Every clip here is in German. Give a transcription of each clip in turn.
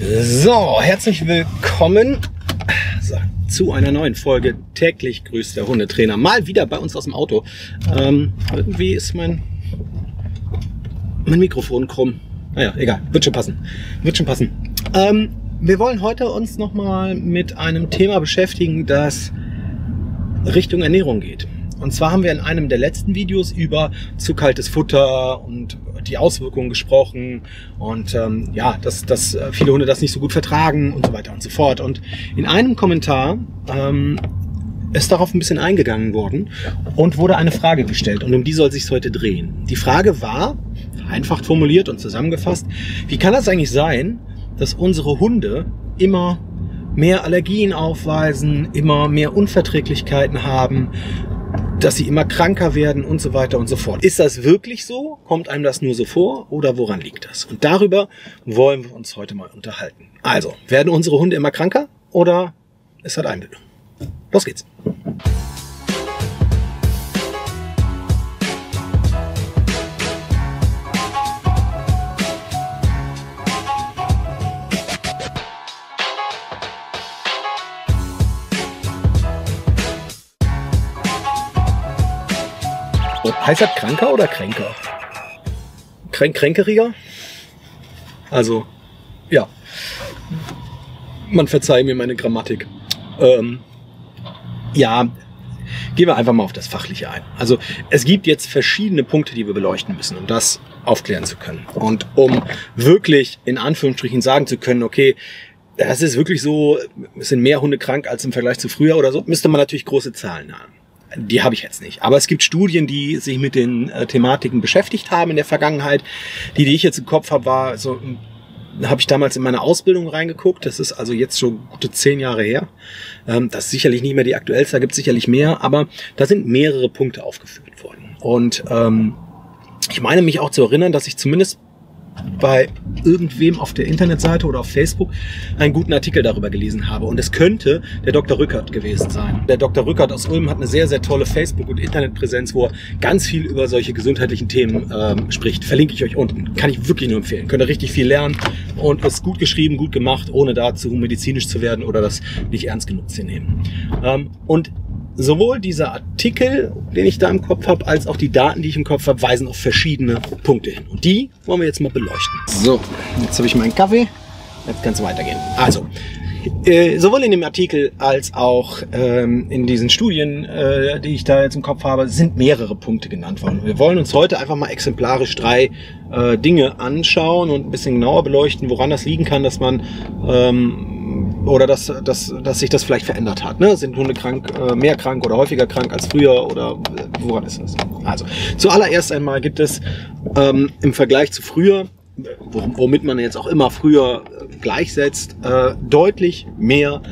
So, herzlich willkommen zu einer neuen Folge Täglich grüßt der Hundetrainer. Mal wieder bei uns aus dem Auto. Irgendwie ist mein Mikrofon krumm. Naja, egal, wird schon passen. Wird schon passen. Wir wollen heute uns nochmal mit einem Thema beschäftigen, das Richtung Ernährung geht. Und zwar haben wir in einem der letzten Videos über zu kaltes Futter und die Auswirkungen gesprochen und ja, dass viele Hunde das nicht so gut vertragen und so weiter und so fort. Und in einem Kommentar ist darauf ein bisschen eingegangen worden und wurde eine Frage gestellt und um die soll sich heute drehen. Die Frage war, vereinfacht formuliert und zusammengefasst, wie kann das eigentlich sein, dass unsere Hunde immer mehr Allergien aufweisen, immer mehr Unverträglichkeiten haben, dass sie immer kranker werden und so weiter und so fort. Ist das wirklich so? Kommt einem das nur so vor? Oder woran liegt das? Und darüber wollen wir uns heute mal unterhalten. Also, werden unsere Hunde immer kranker oder ist das Einbildung? Los geht's! Heißt das kranker oder kränker? Kränkeriger? Also, ja. Man verzeihe mir meine Grammatik. Ja, gehen wir einfach mal auf das Fachliche ein. Also, es gibt jetzt verschiedene Punkte, die wir beleuchten müssen, um das aufklären zu können. Und um wirklich in Anführungsstrichen sagen zu können, okay, das ist wirklich so, es sind mehr Hunde krank als im Vergleich zu früher oder so, müsste man natürlich große Zahlen haben. Die habe ich jetzt nicht. Aber es gibt Studien, die sich mit den Thematiken beschäftigt haben in der Vergangenheit. Die ich jetzt im Kopf habe, war so, habe ich damals in meine Ausbildung reingeguckt. Das ist also jetzt schon gute 10 Jahre her. Das ist sicherlich nicht mehr die aktuellste, da gibt es sicherlich mehr. Aber da sind mehrere Punkte aufgeführt worden. Und ich meine mich auch zu erinnern, dass ich zumindest bei irgendwem auf der Internetseite oder auf Facebook einen guten Artikel darüber gelesen habe. Und es könnte der Dr. Rückert gewesen sein. Der Dr. Rückert aus Ulm hat eine sehr, sehr tolle Facebook- und Internetpräsenz, wo er ganz viel über solche gesundheitlichen Themen spricht. Verlinke ich euch unten. Kann ich wirklich nur empfehlen. Könnt ihr richtig viel lernen und ist gut geschrieben, gut gemacht, ohne dazu medizinisch zu werden oder das nicht ernst genug zu nehmen. Und sowohl dieser Artikel, den ich da im Kopf habe, als auch die Daten, die ich im Kopf habe, weisen auf verschiedene Punkte hin. Und die wollen wir jetzt mal beleuchten. So, jetzt habe ich meinen Kaffee. Jetzt kann es weitergehen. Also, sowohl in dem Artikel als auch in diesen Studien, die ich da jetzt im Kopf habe, sind mehrere Punkte genannt worden. Wir wollen uns heute einfach mal exemplarisch 3 Dinge anschauen und ein bisschen genauer beleuchten, woran das liegen kann, dass man... oder dass sich das vielleicht verändert hat. Ne? Sind Hunde krank, mehr krank oder häufiger krank als früher oder woran ist das? Also zuallererst einmal gibt es im Vergleich zu früher, womit man jetzt auch immer früher gleichsetzt, deutlich mehr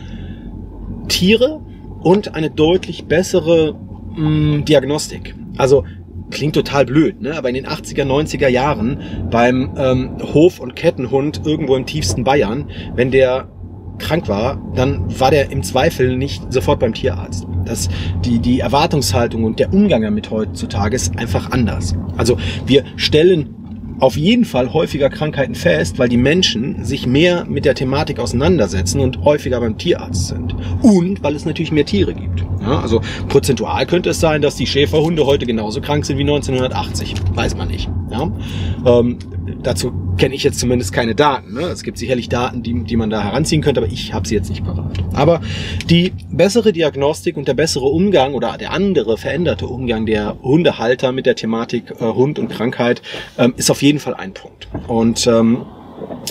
Tiere und eine deutlich bessere Diagnostik. Also klingt total blöd, ne? Aber in den 80er, 90er Jahren beim Hof- und Kettenhund irgendwo im tiefsten Bayern, wenn der krank war, dann war der im Zweifel nicht sofort beim Tierarzt. Das, die Erwartungshaltung und der Umgang damit heutzutage ist einfach anders. Also wir stellen auf jeden Fall häufiger Krankheiten fest, weil die Menschen sich mehr mit der Thematik auseinandersetzen und häufiger beim Tierarzt sind. Und weil es natürlich mehr Tiere gibt. Ja, also prozentual könnte es sein, dass die Schäferhunde heute genauso krank sind wie 1980. Weiß man nicht. Ja? Dazu kenne ich jetzt zumindest keine Daten. Ne? Es gibt sicherlich Daten, die man da heranziehen könnte, aber ich habe sie jetzt nicht parat. Aber die bessere Diagnostik und der bessere Umgang oder der andere veränderte Umgang der Hundehalter mit der Thematik Hund und Krankheit ist auf jeden Fall ein Punkt. Und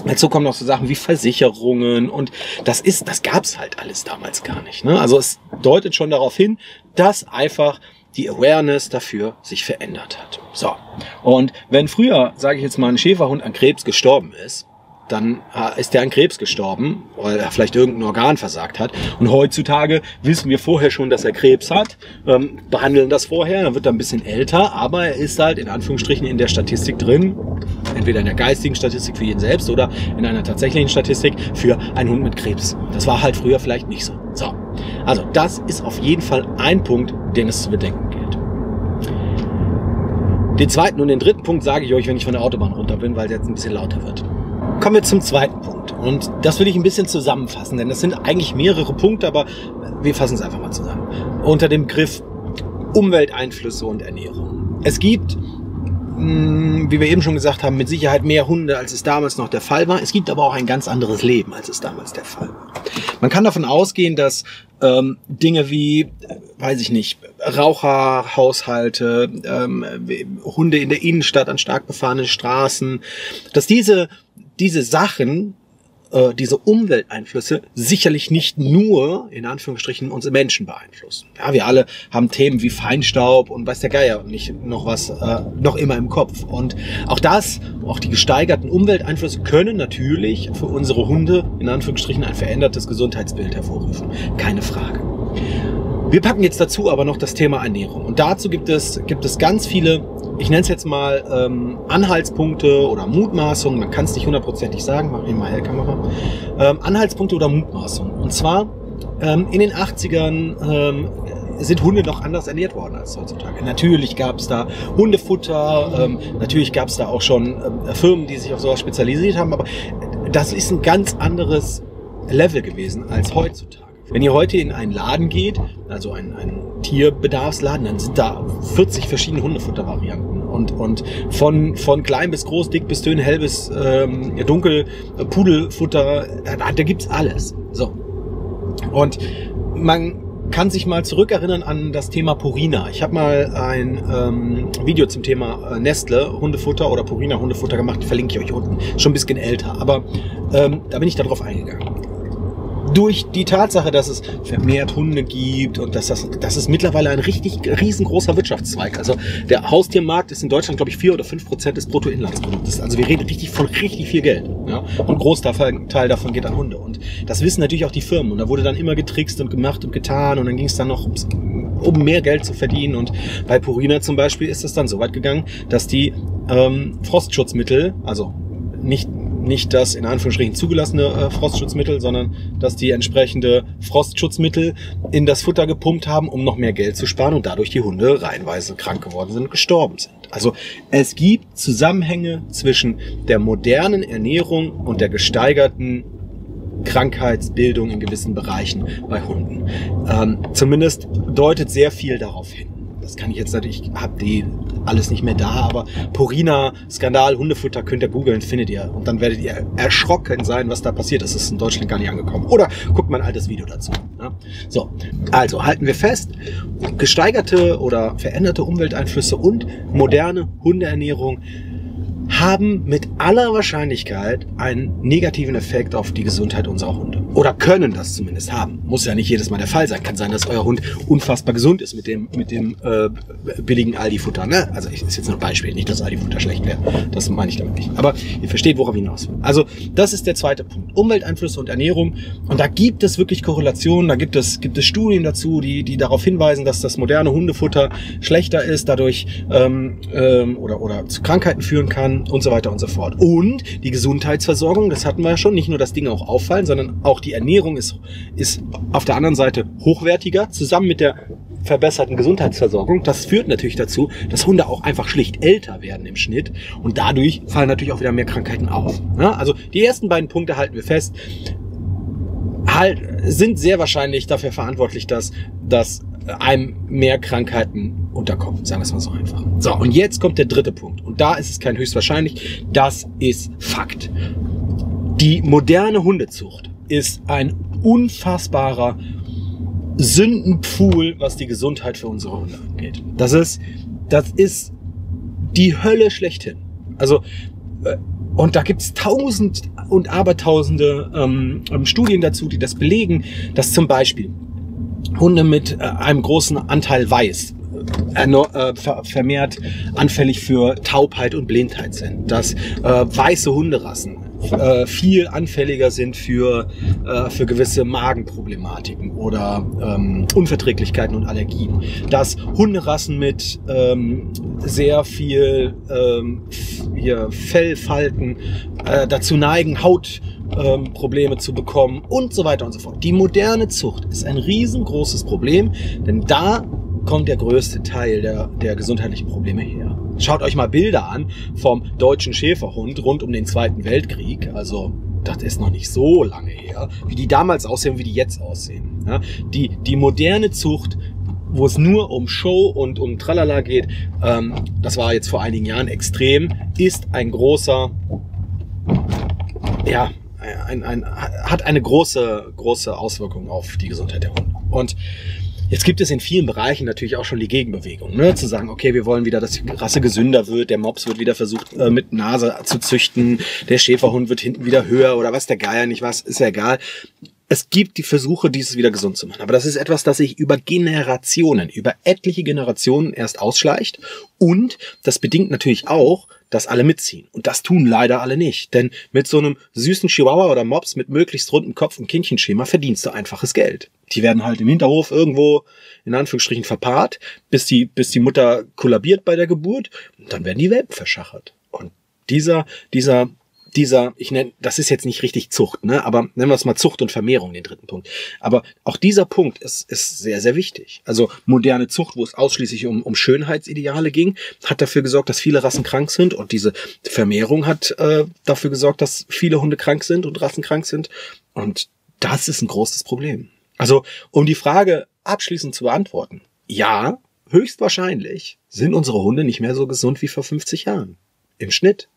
dazu kommen noch so Sachen wie Versicherungen und das gab es halt alles damals gar nicht. Ne? Also es deutet schon darauf hin, dass einfach die Awareness dafür sich verändert hat. So. Und wenn früher, sage ich jetzt mal, ein Schäferhund an Krebs gestorben ist, dann ist der an Krebs gestorben, weil er vielleicht irgendein Organ versagt hat. Und heutzutage wissen wir vorher schon, dass er Krebs hat, behandeln das vorher, dann wird er ein bisschen älter, aber er ist halt in Anführungsstrichen in der Statistik drin, entweder in der geistigen Statistik für jeden selbst oder in einer tatsächlichen Statistik für einen Hund mit Krebs. Das war halt früher vielleicht nicht so. So. Also das ist auf jeden Fall ein Punkt, den es zu bedenken gilt. Den zweiten und den dritten Punkt sage ich euch, wenn ich von der Autobahn runter bin, weil es jetzt ein bisschen lauter wird. Kommen wir zum zweiten Punkt und das will ich ein bisschen zusammenfassen, denn das sind eigentlich mehrere Punkte, aber wir fassen es einfach mal zusammen. Unter dem Griff Umwelteinflüsse und Ernährung. Es gibt, wie wir eben schon gesagt haben, mit Sicherheit mehr Hunde, als es damals noch der Fall war. Es gibt aber auch ein ganz anderes Leben, als es damals der Fall war. Man kann davon ausgehen, dass Dinge wie, weiß ich nicht, Raucherhaushalte, Hunde in der Innenstadt an stark befahrenen Straßen, dass diese Sachen, diese Umwelteinflüsse sicherlich nicht nur, in Anführungsstrichen, uns Menschen beeinflussen. Ja, wir alle haben Themen wie Feinstaub und weiß der Geier und nicht noch was, noch immer im Kopf. Und auch das, auch die gesteigerten Umwelteinflüsse können natürlich für unsere Hunde, in Anführungsstrichen, ein verändertes Gesundheitsbild hervorrufen. Keine Frage. Wir packen jetzt dazu aber noch das Thema Ernährung. Und dazu gibt es ganz viele, ich nenne es jetzt mal Anhaltspunkte oder Mutmaßungen. Man kann es nicht hundertprozentig sagen, mach ich mal hell, Kamera. Anhaltspunkte oder Mutmaßungen. Und zwar in den 80ern sind Hunde noch anders ernährt worden als heutzutage. Natürlich gab es da Hundefutter, natürlich gab es da auch schon Firmen, die sich auf sowas spezialisiert haben. Aber das ist ein ganz anderes Level gewesen als heutzutage. Wenn ihr heute in einen Laden geht, also einen Tierbedarfsladen, dann sind da 40 verschiedene Hundefuttervarianten. Und von klein bis groß, dick bis dünn, hell bis dunkel, Pudelfutter, da gibt's alles. So. Und man kann sich mal zurückerinnern an das Thema Purina. Ich habe mal ein Video zum Thema Nestle Hundefutter oder Purina Hundefutter gemacht, verlinke ich euch unten. Schon ein bisschen älter, aber da bin ich darauf eingegangen. Durch die Tatsache, dass es vermehrt Hunde gibt und das ist mittlerweile ein richtig riesengroßer Wirtschaftszweig. Also der Haustiermarkt ist in Deutschland, glaube ich, 4 oder 5% des Bruttoinlandsproduktes. Also wir reden von richtig viel Geld. Ja? Und ein Großteil davon geht an Hunde. Und das wissen natürlich auch die Firmen. Und da wurde dann immer getrickst und gemacht und getan. Und dann ging es dann noch um mehr Geld zu verdienen. Und bei Purina zum Beispiel ist es dann so weit gegangen, dass die Frostschutzmittel, also nicht das in Anführungsstrichen zugelassene Frostschutzmittel, sondern dass die entsprechende Frostschutzmittel in das Futter gepumpt haben, um noch mehr Geld zu sparen und dadurch die Hunde reihenweise krank geworden sind und gestorben sind. Also es gibt Zusammenhänge zwischen der modernen Ernährung und der gesteigerten Krankheitsbildung in gewissen Bereichen bei Hunden. Zumindest deutet sehr viel darauf hin. Das kann ich jetzt natürlich, ich habe die alles nicht mehr da, aber Purina, Skandal, Hundefutter könnt ihr googeln, findet ihr. Und dann werdet ihr erschrocken sein, was da passiert ist. Das ist in Deutschland gar nicht angekommen. Oder guckt mal ein altes Video dazu. Ja? So, also halten wir fest, gesteigerte oder veränderte Umwelteinflüsse und moderne Hundeernährung haben mit aller Wahrscheinlichkeit einen negativen Effekt auf die Gesundheit unserer Hunde. Oder können das zumindest haben. Muss ja nicht jedes Mal der Fall sein. Kann sein, dass euer Hund unfassbar gesund ist mit dem billigen Aldi-Futter. Ne? Also ist jetzt nur ein Beispiel, nicht, dass Aldi-Futter schlecht wäre. Das meine ich damit nicht. Aber ihr versteht, worauf ich hinaus will. Also das ist der zweite Punkt. Umwelteinflüsse und Ernährung. Und da gibt es wirklich Korrelationen. Da gibt es Studien dazu, die darauf hinweisen, dass das moderne Hundefutter schlechter ist, dadurch oder zu Krankheiten führen kann. Und so weiter und so fort. Und die Gesundheitsversorgung, das hatten wir ja schon, nicht nur, dass Dinge auch auffallen, sondern auch die Ernährung ist auf der anderen Seite hochwertiger, zusammen mit der verbesserten Gesundheitsversorgung. Das führt natürlich dazu, dass Hunde auch einfach schlicht älter werden im Schnitt und dadurch fallen natürlich auch wieder mehr Krankheiten auf. Ja, also die ersten beiden Punkte halten wir fest, sind sehr wahrscheinlich dafür verantwortlich, dass einem mehr Krankheiten unterkommen, sagen wir es mal so einfach. So, und jetzt kommt der dritte Punkt. Und da ist es kein höchstwahrscheinlich, das ist Fakt. Die moderne Hundezucht ist ein unfassbarer Sündenpfuhl, was die Gesundheit für unsere Hunde angeht. Das ist die Hölle schlechthin. Also, und da gibt es tausend und abertausende Studien dazu, die das belegen, dass zum Beispiel Hunde mit einem großen Anteil Weiß vermehrt anfällig für Taubheit und Blindheit sind, dass weiße Hunderassen viel anfälliger sind für gewisse Magenproblematiken oder Unverträglichkeiten und Allergien, dass Hunderassen mit sehr viel Fellfalten dazu neigen, Hautprobleme zu bekommen und so weiter und so fort. Die moderne Zucht ist ein riesengroßes Problem, denn da kommt der größte Teil der gesundheitlichen Probleme her. Schaut euch mal Bilder an vom deutschen Schäferhund rund um den Zweiten Weltkrieg. Also das ist noch nicht so lange her, wie die damals aussehen, wie die jetzt aussehen. Ja, die moderne Zucht, wo es nur um Show und um Tralala geht, das war jetzt vor einigen Jahren extrem, ist ein großer, ja, hat eine große Auswirkung auf die Gesundheit der Hunde. Und jetzt gibt es in vielen Bereichen natürlich auch schon die Gegenbewegung, ne? Zu sagen, okay, wir wollen wieder, dass die Rasse gesünder wird, der Mops wird wieder versucht mit Nase zu züchten, der Schäferhund wird hinten wieder höher oder was der Geier nicht was, ist ja egal. Es gibt die Versuche, dieses wieder gesund zu machen. Aber das ist etwas, das sich über Generationen, über etliche Generationen erst ausschleicht. Und das bedingt natürlich auch, dass alle mitziehen. Und das tun leider alle nicht. Denn mit so einem süßen Chihuahua oder Mops mit möglichst rundem Kopf und Kindchenschema verdienst du einfaches Geld. Die werden halt im Hinterhof irgendwo, in Anführungsstrichen, verpaart, bis die Mutter kollabiert bei der Geburt. Und dann werden die Welpen verschachert. Und dieser, ich nenne, das ist jetzt nicht richtig Zucht, ne? Aber nennen wir es mal Zucht und Vermehrung, den dritten Punkt. Aber auch dieser Punkt ist sehr, sehr wichtig. Also moderne Zucht, wo es ausschließlich um Schönheitsideale ging, hat dafür gesorgt, dass viele Rassen krank sind. Und diese Vermehrung hat dafür gesorgt, dass viele Hunde krank sind und Rassen krank sind. Und das ist ein großes Problem. Also um die Frage abschließend zu beantworten, ja, höchstwahrscheinlich sind unsere Hunde nicht mehr so gesund wie vor 50 Jahren. Im Schnitt.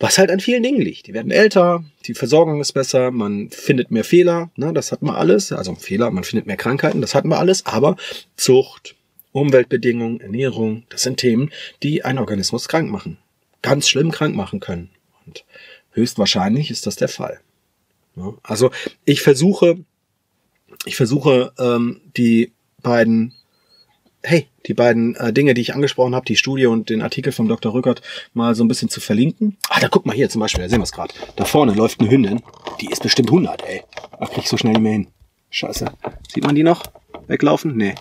Was halt an vielen Dingen liegt. Die werden älter, die Versorgung ist besser, man findet mehr Fehler, ne, das hat man alles. Also Fehler, man findet mehr Krankheiten, das hatten wir alles. Aber Zucht, Umweltbedingungen, Ernährung, das sind Themen, die einen Organismus krank machen. Ganz schlimm krank machen können. Und höchstwahrscheinlich ist das der Fall. Ja, also ich versuche die beiden... Hey, die beiden Dinge, die ich angesprochen habe, die Studie und den Artikel vom Dr. Rückert, mal so ein bisschen zu verlinken. Ah, da guck mal hier zum Beispiel, da sehen wir es gerade. Da vorne läuft eine Hündin, die ist bestimmt 100, ey. Da krieg ich so schnell nicht mehr hin. Scheiße. Sieht man die noch? Weglaufen? Nee.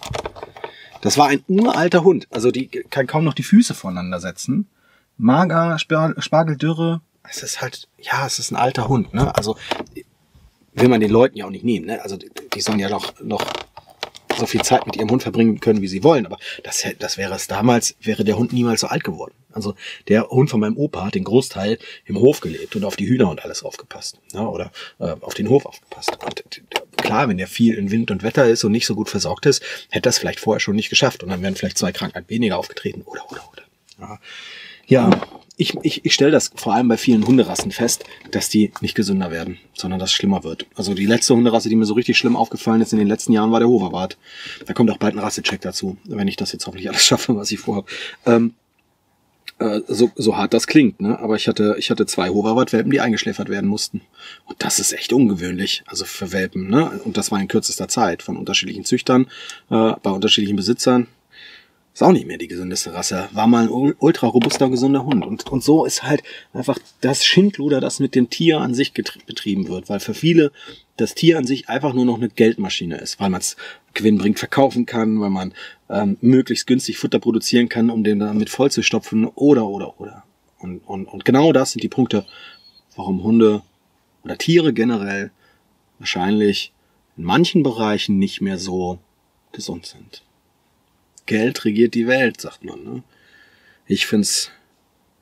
Das war ein uralter Hund, also die kann kaum noch die Füße voneinander setzen. Mager, Spargeldürre. Es ist halt, ja, es ist ein alter Hund, ne? Also will man den Leuten ja auch nicht nehmen, ne? Also die sollen ja noch so viel Zeit mit ihrem Hund verbringen können, wie sie wollen. Aber das wäre es damals, wäre der Hund niemals so alt geworden. Also der Hund von meinem Opa hat den Großteil im Hof gelebt und auf die Hühner und alles aufgepasst. Ja, oder auf den Hof aufgepasst. Und klar, wenn der viel in Wind und Wetter ist und nicht so gut versorgt ist, hätte das vielleicht vorher schon nicht geschafft. Und dann wären vielleicht 2 Krankheiten weniger aufgetreten. Oder. Ja, ich stelle das vor allem bei vielen Hunderassen fest, dass die nicht gesünder werden, sondern dass es schlimmer wird. Also die letzte Hunderasse, die mir so richtig schlimm aufgefallen ist in den letzten Jahren, war der Hovawart. Da kommt auch bald ein Rassecheck dazu, wenn ich das jetzt hoffentlich alles schaffe, was ich vorhabe. So hart das klingt, ne? Aber ich hatte 2 Hovawart-Welpen, die eingeschläfert werden mussten. Und das ist echt ungewöhnlich, also für Welpen, ne? Und das war in kürzester Zeit von unterschiedlichen Züchtern, bei unterschiedlichen Besitzern. Ist auch nicht mehr die gesündeste Rasse. War mal ein ultra robuster, gesunder Hund. Und so ist halt einfach das Schindluder, das mit dem Tier an sich betrieben wird. Weil für viele das Tier an sich einfach nur noch eine Geldmaschine ist. Weil man es gewinnbringend verkaufen kann, weil man möglichst günstig Futter produzieren kann, um den damit vollzustopfen oder. Und genau das sind die Punkte, warum Hunde oder Tiere generell wahrscheinlich in manchen Bereichen nicht mehr so gesund sind. Geld regiert die Welt, sagt man. Ne? Ich find's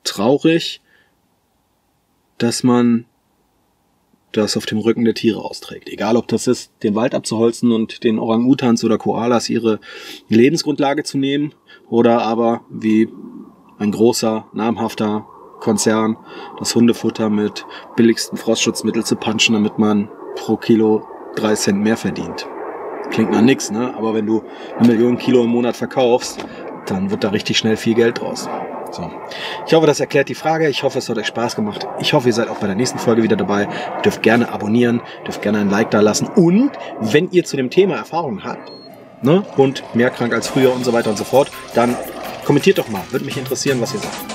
traurig, dass man das auf dem Rücken der Tiere austrägt. Egal, ob das ist, den Wald abzuholzen und den Orang-Utans oder Koalas ihre Lebensgrundlage zu nehmen, oder aber wie ein großer, namhafter Konzern das Hundefutter mit billigsten Frostschutzmitteln zu punchen, damit man pro Kilo 3 Cent mehr verdient. Klingt nach nichts, ne? Aber wenn du 1 Million Kilo im Monat verkaufst, dann wird da richtig schnell viel Geld draus. So. Ich hoffe, das erklärt die Frage. Ich hoffe, es hat euch Spaß gemacht. Ich hoffe, ihr seid auch bei der nächsten Folge wieder dabei. Ihr dürft gerne abonnieren, dürft gerne ein Like da lassen. Und wenn ihr zu dem Thema Erfahrungen habt, ne? Und mehr krank als früher und so weiter und so fort, dann kommentiert doch mal. Würde mich interessieren, was ihr sagt.